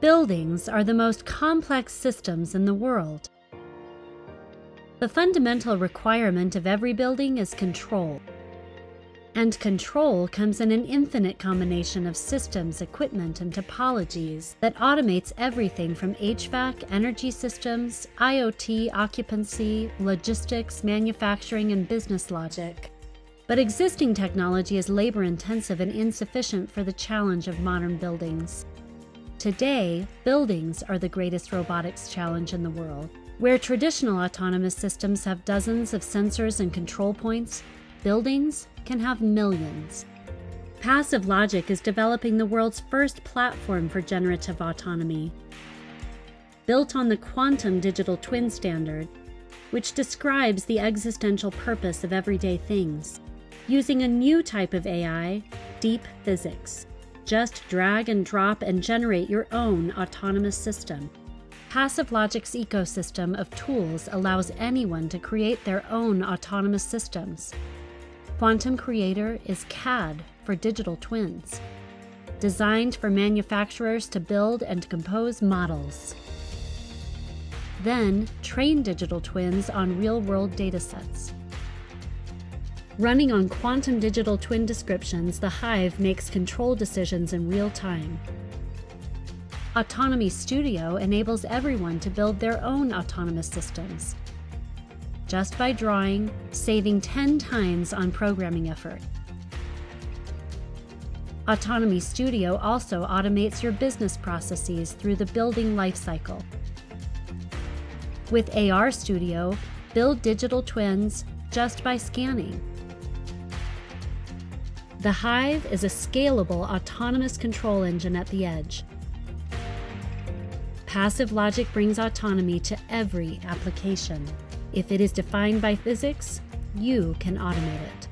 Buildings are the most complex systems in the world. The fundamental requirement of every building is control. And control comes in an infinite combination of systems, equipment, and topologies that automates everything from HVAC, energy systems, IoT, occupancy, logistics, manufacturing, and business logic. But existing technology is labor-intensive and insufficient for the challenge of modern buildings. Today, buildings are the greatest robotics challenge in the world. Where traditional autonomous systems have dozens of sensors and control points, buildings can have millions. PassiveLogic is developing the world's first platform for generative autonomy. Built on the quantum digital twin standard, which describes the existential purpose of everyday things, using a new type of AI, deep physics. Just drag and drop and generate your own autonomous system. PassiveLogic's ecosystem of tools allows anyone to create their own autonomous systems. Quantum Creator is CAD for digital twins, designed for manufacturers to build and compose models. Then, train digital twins on real-world datasets. Running on quantum digital twin descriptions, the Hive makes control decisions in real time. Autonomy Studio enables everyone to build their own autonomous systems, just by drawing, saving 10 times on programming effort. Autonomy Studio also automates your business processes through the building lifecycle. With AR Studio, build digital twins just by scanning. The Hive is a scalable, autonomous control engine at the edge. PassiveLogic brings autonomy to every application. If it is defined by physics, you can automate it.